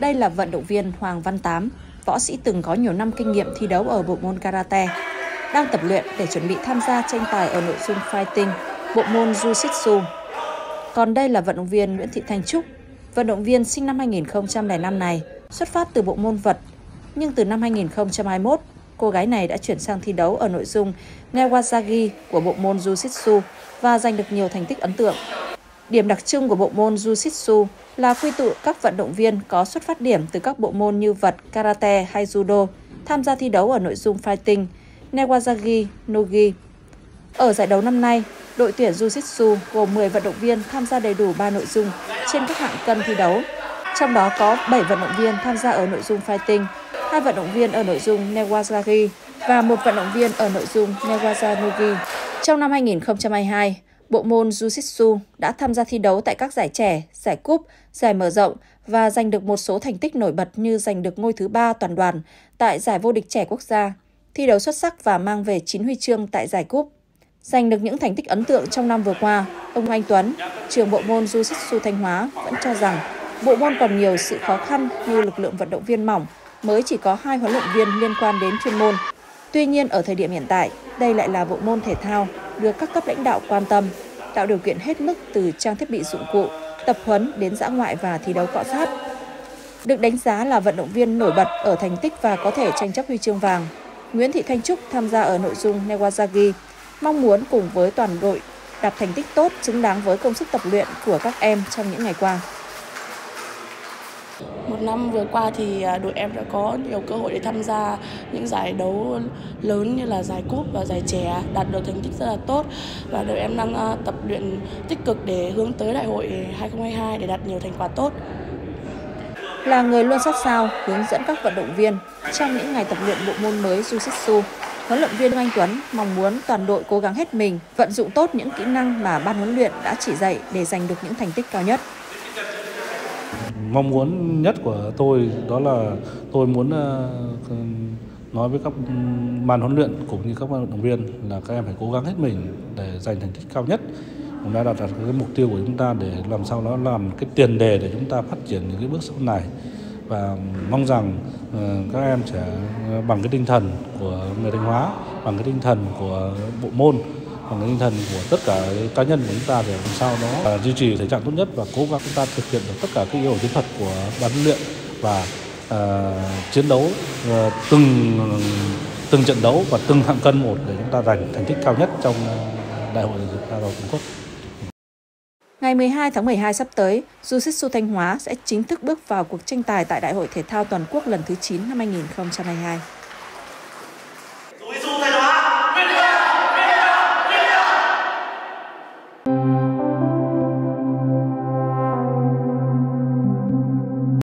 Đây là vận động viên Hoàng Văn Tám, võ sĩ từng có nhiều năm kinh nghiệm thi đấu ở bộ môn Karate, đang tập luyện để chuẩn bị tham gia tranh tài ở nội dung Fighting, bộ môn Jujitsu. Còn đây là vận động viên Nguyễn Thị Thanh Trúc, vận động viên sinh năm 2005 này, xuất phát từ bộ môn vật. Nhưng từ năm 2021, cô gái này đã chuyển sang thi đấu ở nội dung Newaza Gi của bộ môn Jujitsu và giành được nhiều thành tích ấn tượng. Điểm đặc trưng của bộ môn Jujitsu là quy tụ các vận động viên có xuất phát điểm từ các bộ môn như vật, Karate hay Judo tham gia thi đấu ở nội dung Fighting, Newaza Gi, No Gi. Ở giải đấu năm nay, đội tuyển Jujitsu gồm 10 vận động viên tham gia đầy đủ 3 nội dung trên các hạng cân thi đấu. Trong đó có 7 vận động viên tham gia ở nội dung Fighting, 2 vận động viên ở nội dung Newaza Gi và 1 vận động viên ở nội dung Newaza No Gi. Trong năm 2022, bộ môn Jujitsu đã tham gia thi đấu tại các giải trẻ, giải cúp, giải mở rộng và giành được một số thành tích nổi bật như giành được ngôi thứ 3 toàn đoàn tại giải vô địch trẻ quốc gia, thi đấu xuất sắc và mang về 9 huy chương tại giải cúp. Giành được những thành tích ấn tượng trong năm vừa qua, ông Anh Tuấn, trưởng bộ môn Jujitsu Thanh Hóa vẫn cho rằng bộ môn còn nhiều sự khó khăn như lực lượng vận động viên mỏng, mới chỉ có 2 huấn luyện viên liên quan đến chuyên môn. Tuy nhiên, ở thời điểm hiện tại, đây lại là bộ môn thể thao được các cấp lãnh đạo quan tâm, tạo điều kiện hết mức từ trang thiết bị dụng cụ, tập huấn đến dã ngoại và thi đấu cọ sát. Được đánh giá là vận động viên nổi bật ở thành tích và có thể tranh chấp huy chương vàng, Nguyễn Thị Thanh Trúc tham gia ở nội dung Newaza Gi, mong muốn cùng với toàn đội đạt thành tích tốt xứng đáng với công sức tập luyện của các em trong những ngày qua. Một năm vừa qua thì đội em đã có nhiều cơ hội để tham gia những giải đấu lớn như là giải cúp và giải trẻ, đạt được thành tích rất là tốt. Và đội em đang tập luyện tích cực để hướng tới đại hội 2022 để đạt nhiều thành quả tốt. Là người luôn sát sao hướng dẫn các vận động viên trong những ngày tập luyện bộ môn mới Jujitsu, huấn luyện viên Anh Tuấn mong muốn toàn đội cố gắng hết mình, vận dụng tốt những kỹ năng mà ban huấn luyện đã chỉ dạy để giành được những thành tích cao nhất. Mong muốn nhất của tôi đó là tôi muốn nói với các ban huấn luyện cũng như các vận động viên là các em phải cố gắng hết mình để giành thành tích cao nhất. Chúng ta đặt ra cái mục tiêu của chúng ta để làm sao nó làm cái tiền đề để chúng ta phát triển những cái bước sau này. Và mong rằng các em sẽ bằng cái tinh thần của người Thanh Hóa, bằng cái tinh thần của bộ môn, bằng cái tinh thần của tất cả cá nhân của chúng ta để làm sao nó duy trì thể trạng tốt nhất và cố gắng chúng ta thực hiện được tất cả các yêu cầu chiến thuật của ban huấn luyện và chiến đấu từng trận đấu và từng hạng cân một để chúng ta giành thành tích cao nhất trong Đại hội Thể thao toàn quốc. Ngày 12 tháng 12 sắp tới, Jujitsu Thanh Hóa sẽ chính thức bước vào cuộc tranh tài tại Đại hội Thể thao toàn quốc lần thứ 9 năm 2022.